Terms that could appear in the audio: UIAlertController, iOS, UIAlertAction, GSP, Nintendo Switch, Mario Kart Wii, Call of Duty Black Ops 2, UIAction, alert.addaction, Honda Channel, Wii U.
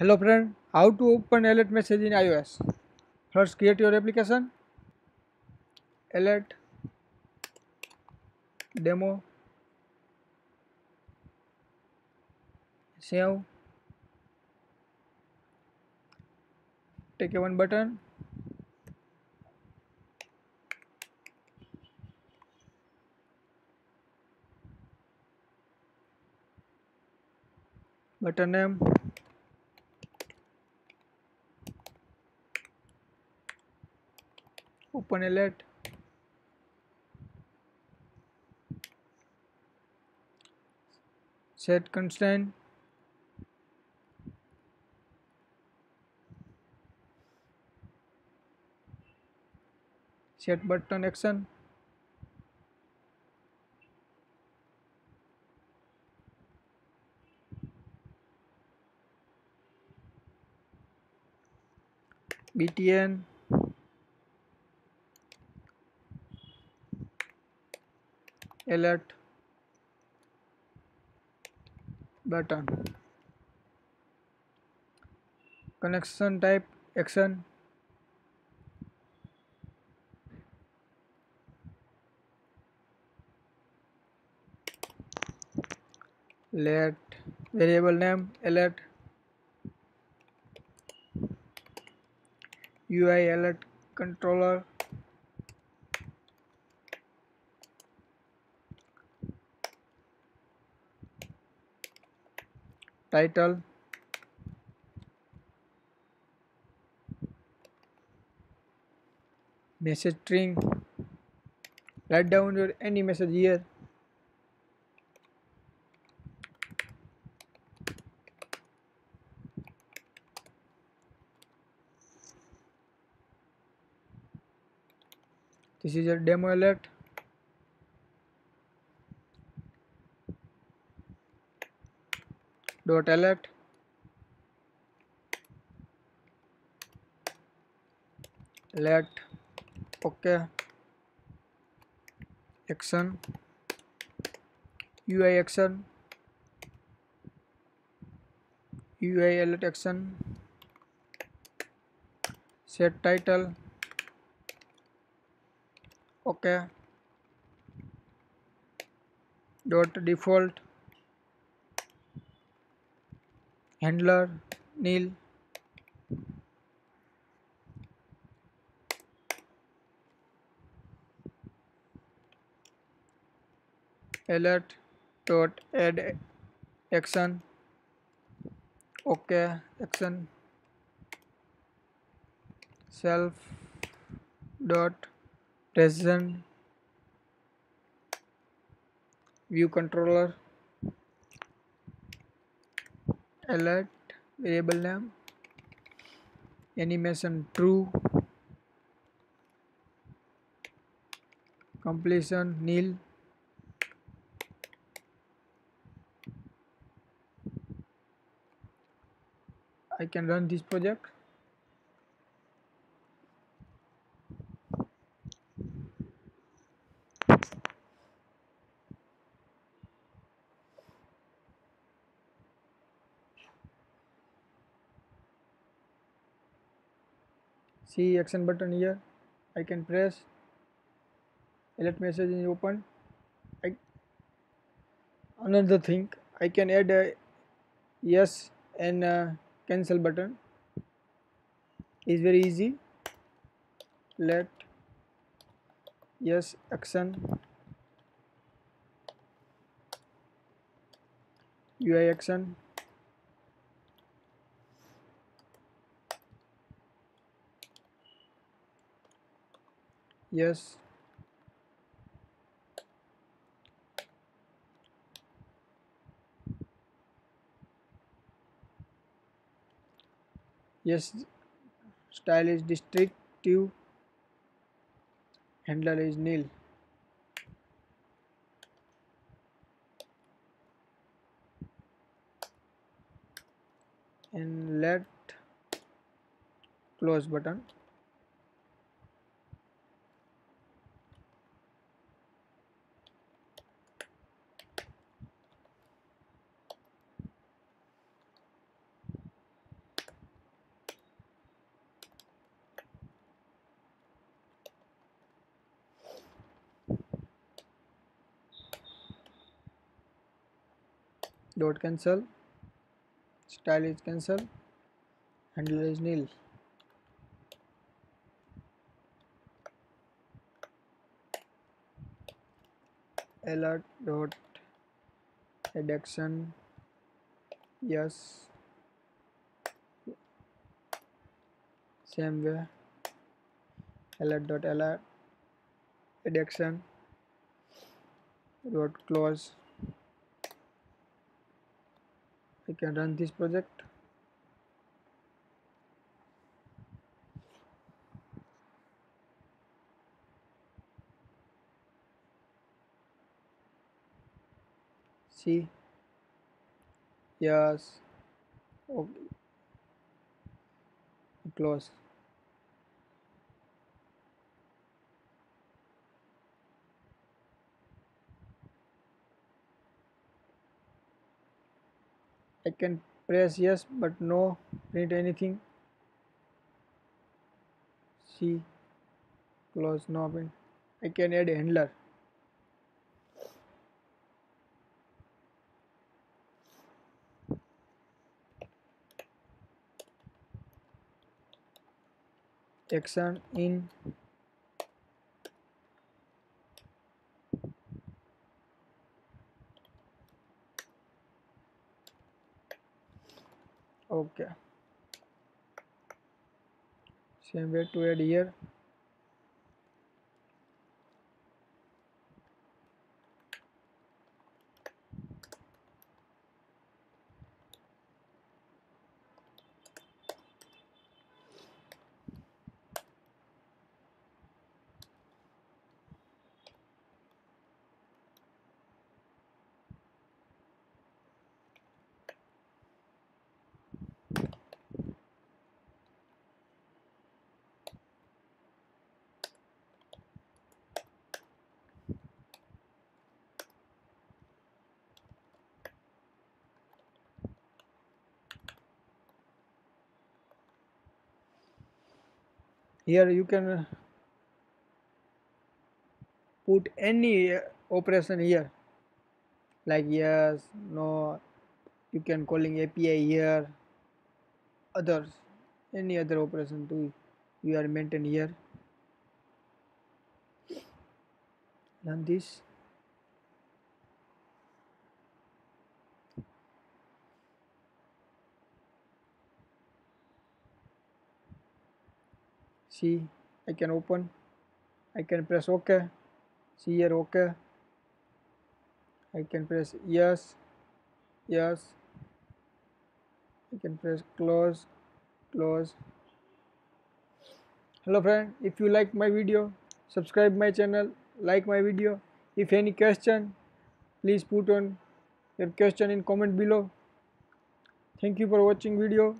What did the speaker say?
Hello friend, how to open alert message in iOS? First create your application, alert, demo, save, take a one button, button name, open alert, set constraint, set button action, BTN, alert button, connection type action, let variable name alert, UI alert controller, title, message string, write down your any message here, this is a demo alert, .alert, let, ok, action, UI action, UI alert action, set title, ok, .default, handler nil, alert dot add action, ok action, self dot present view controller, alert variable name, animation true, completion nil, I can run this project. See action button here, I can press, alert message is open. Another thing, I can add a yes and cancel button. It's very easy. Let yes action, UI action, yes, yes, style is distinctive, handler is nil, and let close button. dot cancel, style is cancel, handler is nil. Alert dot add action, yes, same way. Alert dot alert add action dot close. I can run this project. See, yes, okay, close. I can press yes but no, print anything. See, close, no print. I can add a handler. Action in okay, same way to add here. Here you can put any operation here, like yes, no, you can calling API here, others, any other operation too you are maintained here. Learn this. See, I can open, I can press OK, see here OK, I can press yes, yes, I can press close, close. Hello friend, if you like my video, subscribe my channel, like my video. If any question, please put on your question in comment below. Thank you for watching video.